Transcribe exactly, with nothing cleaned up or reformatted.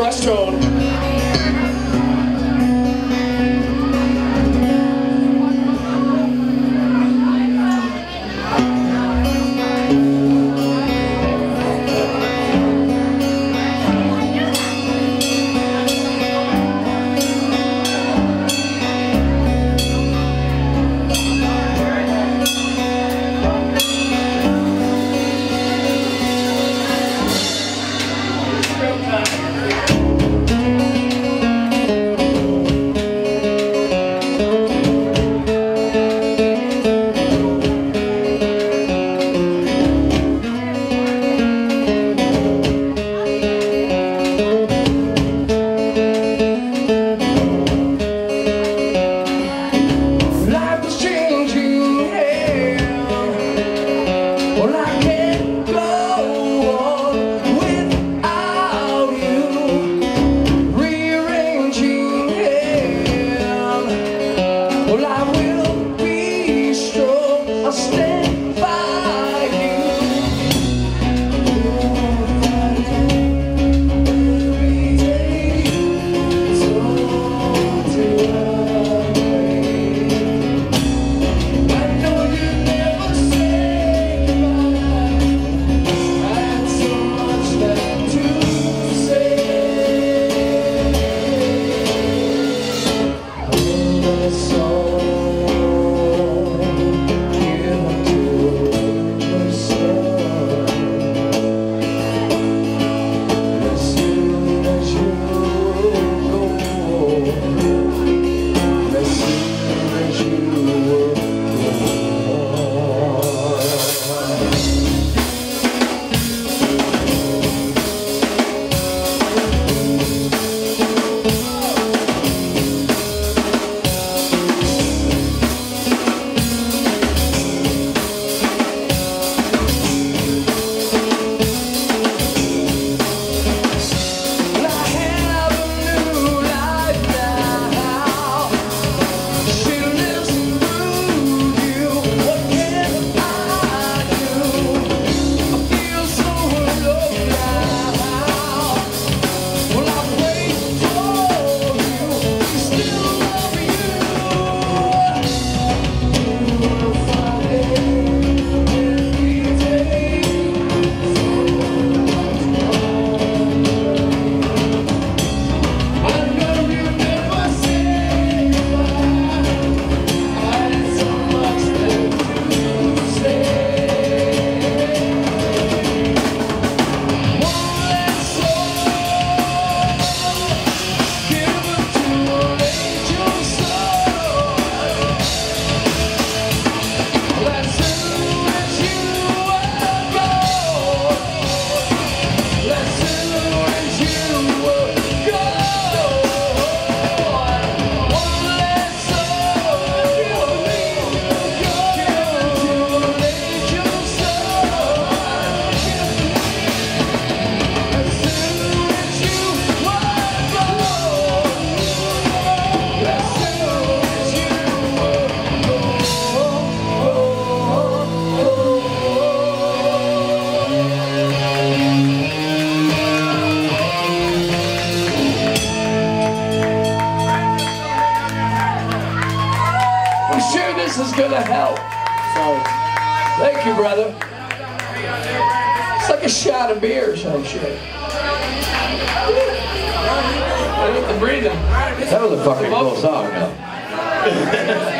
CrushTone. This is gonna help. So, thank you, brother. It's like a shot of beer or some shit. I need to breathe in. That was a fucking cool song, though.